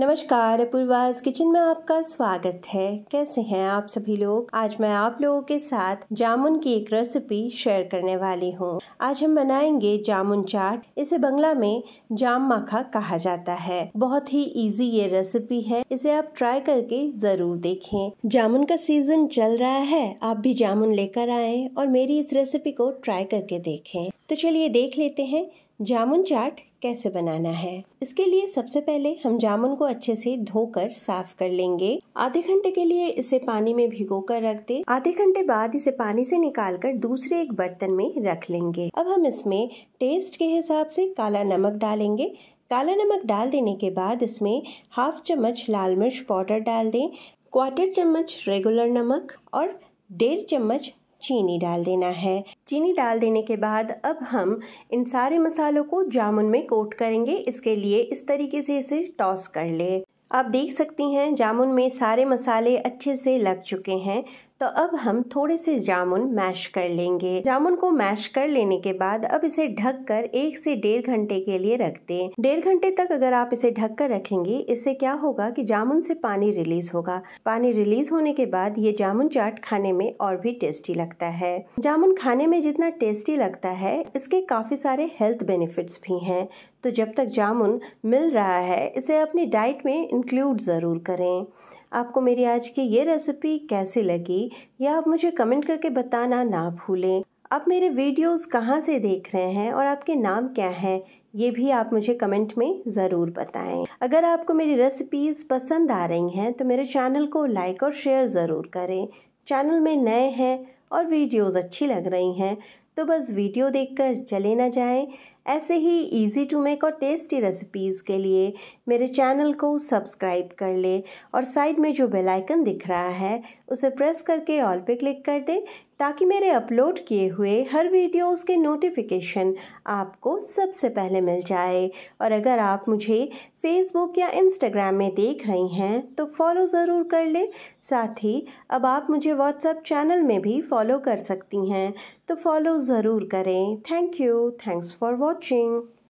नमस्कार, अपूर्वाज किचन में आपका स्वागत है। कैसे हैं आप सभी लोग। आज मैं आप लोगों के साथ जामुन की एक रेसिपी शेयर करने वाली हूँ। आज हम बनाएंगे जामुन चाट। इसे बंगला में जाम माखा कहा जाता है। बहुत ही इजी ये रेसिपी है, इसे आप ट्राई करके जरूर देखें। जामुन का सीजन चल रहा है, आप भी जामुन लेकर आए और मेरी इस रेसिपी को ट्राई करके देखें। तो चलिए देख लेते हैं जामुन चाट कैसे बनाना है। इसके लिए सबसे पहले हम जामुन को अच्छे से धोकर साफ कर लेंगे। आधे घंटे के लिए इसे पानी में भिगो कर रख दे। आधे घंटे बाद इसे पानी से निकालकर दूसरे एक बर्तन में रख लेंगे। अब हम इसमें टेस्ट के हिसाब से काला नमक डालेंगे। काला नमक डाल देने के बाद इसमें हाफ चम्मच लाल मिर्च पाउडर डाल दें, क्वार्टर चम्मच रेगुलर नमक और डेढ़ चम्मच चीनी डाल देना है। चीनी डाल देने के बाद अब हम इन सारे मसालों को जामुन में कोट करेंगे। इसके लिए इस तरीके से इसे टॉस कर ले। आप देख सकती हैं जामुन में सारे मसाले अच्छे से लग चुके हैं। तो अब हम थोड़े से जामुन मैश कर लेंगे। जामुन को मैश कर लेने के बाद अब इसे ढककर 1 से 1.5 घंटे के लिए रख दें। 1.5 घंटे तक अगर आप इसे ढककर रखेंगे, इससे क्या होगा कि जामुन से पानी रिलीज होगा। पानी रिलीज होने के बाद ये जामुन चाट खाने में और भी टेस्टी लगता है। जामुन खाने में जितना टेस्टी लगता है, इसके काफी सारे हेल्थ बेनिफिट्स भी हैं। तो जब तक जामुन मिल रहा है, इसे अपनी डाइट में इंक्लूड ज़रूर करें। आपको मेरी आज की ये रेसिपी कैसी लगी, यह आप मुझे कमेंट करके बताना ना भूलें। आप मेरे वीडियोस कहाँ से देख रहे हैं और आपके नाम क्या हैं, ये भी आप मुझे कमेंट में ज़रूर बताएं। अगर आपको मेरी रेसिपीज़ पसंद आ रही हैं तो मेरे चैनल को लाइक और शेयर ज़रूर करें। चैनल में नए हैं और वीडियोस अच्छी लग रही हैं तो बस वीडियो देखकर चले ना जाएं। ऐसे ही इजी टू मेक और टेस्टी रेसिपीज़ के लिए मेरे चैनल को सब्सक्राइब कर लें और साइड में जो बेल आइकन दिख रहा है उसे प्रेस करके ऑल पे क्लिक कर दें, ताकि मेरे अपलोड किए हुए हर वीडियोस के नोटिफिकेशन आपको सबसे पहले मिल जाए। और अगर आप मुझे फेसबुक या इंस्टाग्राम में देख रही हैं तो फॉलो ज़रूर कर लें। साथ ही अब आप मुझे व्हाट्सएप चैनल में भी फॉलो कर सकती हैं, तो फॉलो ज़रूर करें। Thank you, thanks for watching.